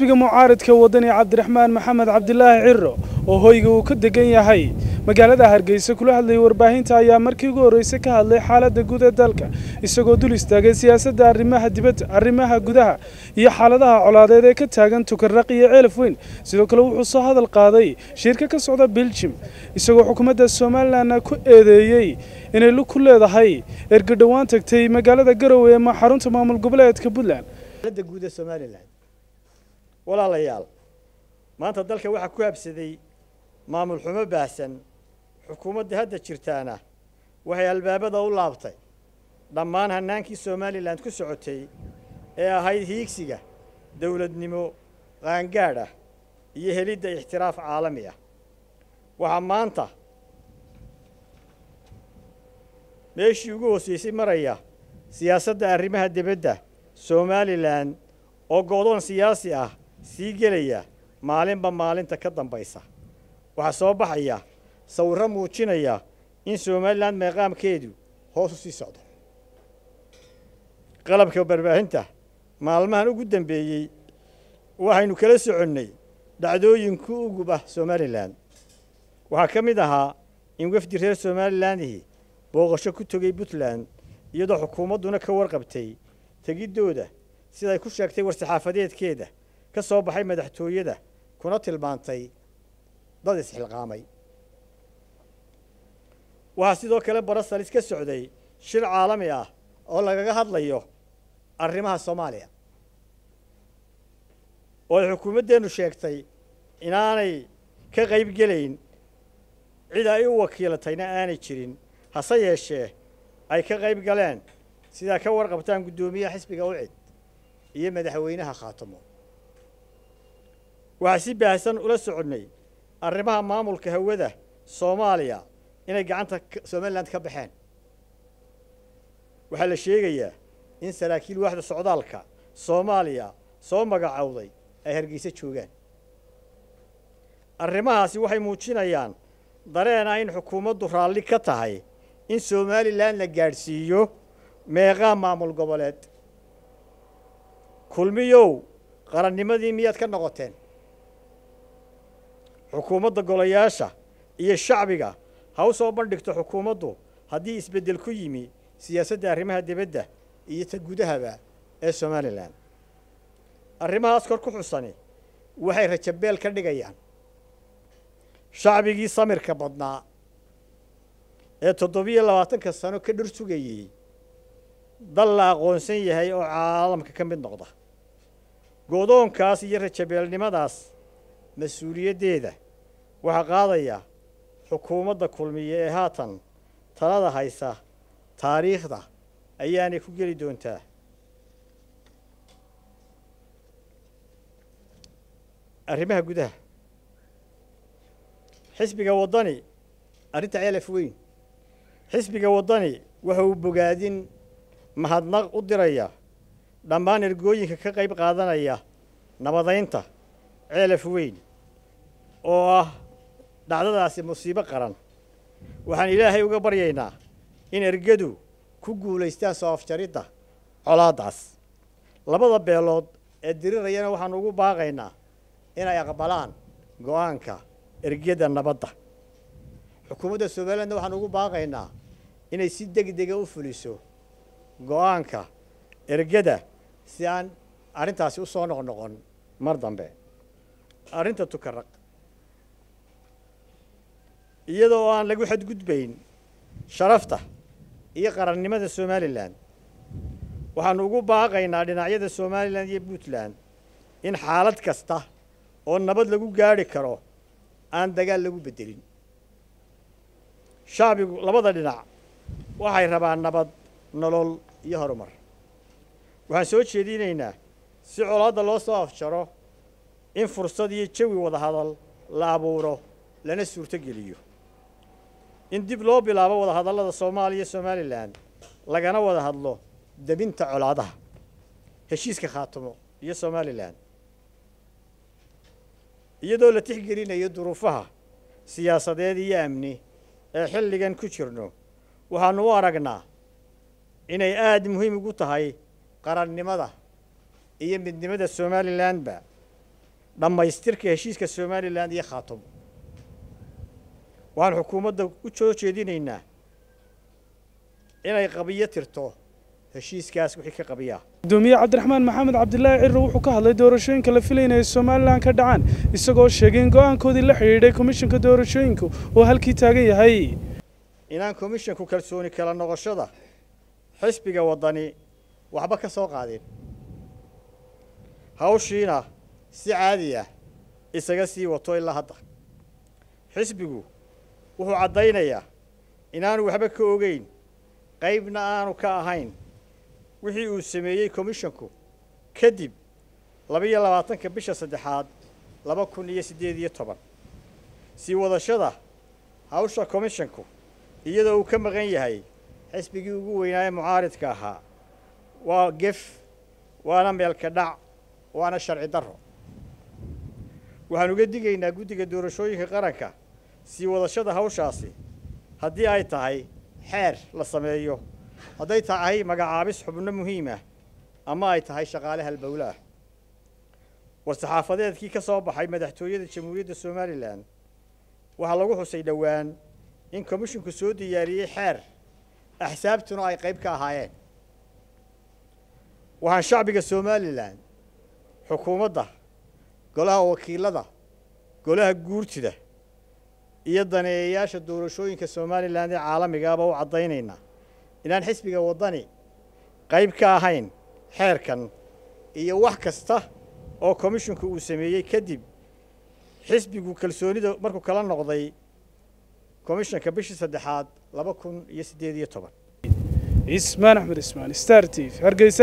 xisbiga mucaaradka wadani Cabdiraxmaan Maxamed Cabdilaahi Cirro oo hoyga uu ka degan yahay magaalada Hargeysa kula hadlay warbaahinta ayaa markii ugu horeysay ka hadlay xaaladda guud ee dalka isagoo dul istaagay siyaasadda arrimaha dibadda arrimaha gudaha iyo xaaladaha colaadeed ee ka taagan Tukaraq iyo Ceelfweyn sidoo kale wuxuu soo hadal qaaday shirka ka socda Belgium isagoo xukuumadda Somaliland ku eedeeyay inay lug ku leedahay erga dhawaan tagtay magaalada Garowe ee xarunta maamul goboleedka Puntland xaaladda guud ee Somaliland ولا ليال ما أنت ذلك واحد كوابس ذي ما ملحمة باسن حكومة هذا الشرطانة وهي الباب ذا واللابطي ضمانها النانكي الصومالي لأن كسعتي هاي هيكسيجة دولة نمو غانجارة يهليد احتراف عالمية وعما أنت ليش يجوا سياسي مريا سياسة الرماها دبدة الصومالي لأن أو قضون سياسي سيجليا مالين بمالين تكدم بيسا وحساب حيا صورة موجينيا إن سومالان مقام كيدو خصوصي صعد قلبك وبربهنته معلمان وجدن بيجي وحين كلاس عني دعدو ينكو جبه سومالان وحكمدها إن وفد رئيس سومالان هي بوغشكو تجي بطلان يدع حكومة دون كورقبتي تجد دودة سيدا يكوش أكتي ورسحافديت كيده كسب بحي مدحتويده كنات البانتي ضد الحلقامي وهسيدو كلام برصة لسك السعودي شر عالمية والله جهاد ليه الرماها الصومالية والحكومة دينو شاكتي إن أنا كغيب جلين إذا أي وكيلتين أنا تشرين هصير الشيء أي كغيب جلين سيدا كورقة بتاعن قدومية حسب قوعد هي مدحوينها خاتمه وعسى بحسن ولا سعودي الرباح مامول كهوده سوماليا إن جعنت سوماليا تكبحين وحل الشيء جيا إن سلاكيل واحد سعودالك سوماليا سومجا عوضي أهرجيسة شوجان الرباح هسي وحي موجين أيان درينا إن حكومة ضفرالي كتاعي إن سوماليا لجارسيو ميغا مامول قبلت كل ميو قرن مدي ميات كنقطين xukuumadda golayaasha iyo shacbiga haw soo bandhigto xukuumaddu hadii isbedel ku yimi siyaasadda arrimaha dibadda iyo ta gudaha ee Soomaaliland arrimahaas kor ku xusani waxay rajabeel ka dhigayaan shacbigii samirka badnaa ee 27 sano ka dhurtugayay dal la aqoonsan yahay oo caalamka ka mid noqda go'doonkaas iyo rajabeelnimadaas mas'uuliyaddeeda waxa qaadaya xukuumadda kulmiye ee haatan talada haysa taariikhda ayaanay ku geli doontaa arrimaha gudaha xisbiga wadani arrinta Ceelfweyn xisbiga wadani waxa uu bogaadin mahadnaq u diraya dhammaan ergooyinka ka qayb qaadanaya nabadaynta Ceelfweyn oo dhacdadaasi musiibo qaran waxaan ilaahay uga baryaynaa in ergadu ku guuleystaan soo afjarida colaadaas labada beelood ee dirirayna waxaan ugu baaqaynaa in ay aqbalaan go'aanka ergada nabadda xukuumadda Soomaaliland waxaan ugu baaqaynaa inay si degdeg ah u fuliso go'aanka ergada si aan arrintaasi u soo noqon mar dambe أرنت تكرق يدو أن لقوا حد قد بين شرفته يقرر نماذج سوماليلاند وحنوجو باقينا لنعيد سوماليلاند يبوتلاند إن حالة كسته أو نبض لقوا جاري كرو أن دجال لقوا بدلين شعب لبض لنا وحي ربع نبض نلول يهرمر وحنسوي شدينا هنا سعرات الله صاف شرو إن فرصة دي تشوي وضع هذا لابوره لأن السور تجليه إن دبلو بلابه وضع هذا الله سومالي سومالي لان لقنا وضع هذا الله دبين تعلاده هالشيء كخاتمه يسومالي لان يدولة تحجرين يدروفها سياسة دي يأمني حل جن كشرنه وهنوارقنا إن أحد مهم يقول هاي قرار نمذا إيه من نمذا سومالي لان بقى dhammaystirka heshiiska Somaliland iyo Khartoum waan hukuumadda u soo jeedinaynaa inay qabiyo tirto heshiiskaas wixii ka qabiya doomiye Cabdiraxmaan Maxamed Cabdilaahi Cirro wuxuu ka hadlay doorashooyinka la filayo Somaliland ka dhacaan isagoo sheegay in go'aankoodii la xiriiray komishanka doorashooyinka oo halkii taagan yahay inaan komishanku kalsooni kala noqoshada xisbiga wadani waxba ka soo qaadeen hawshiina si caadiya isaga sii wato ilaa hadda xisbigu wuxuu cadaynayaa inaanu waxba ka ogeyn qaybna aanu ka ahayn wixii uu sameeyay komishanku kadib 22 bisha saddexaad 2018 si wadashada hawsha komishanku iyadoo uu ka maqan yahay xisbigii ugu weynaa mucaaridka ahaa waa gef waana meel ka dhac waana sharci darro waxaan uga digaynaa guddiga doorashooyinka qaranka si wadashada hawshaasi haddii ay tahay xeer la sameeyo haday tahay magacaabis xubno muhiim ah ama ay tahay shaqaale halbowlaah warsaxaafadeedkii ka soo baxay madaxtooyada jamhuuriyadda Somaliland waxa lagu xusay dhawaan in komishanku soo diyaariyay xeer axsaabtuna ay qayb ka ahaayeen waxaan shacbiga Somaliland xukuumadda golaha wakiilada golaha guurtida iyo daneeyayaasha doorashooyinka Somaliland ee caalamiga ah oo cadaynaynaa inaan xisbiga wadani qayb ka ahayn xeerkan iyo wax kasta oo komishanku uu sameeyay kadib xisbigu kalsoonida markuu kala noqday komishanka bishii saddexaad 2018 Ismaan Axmed Ismaan Star TV Hargeysa.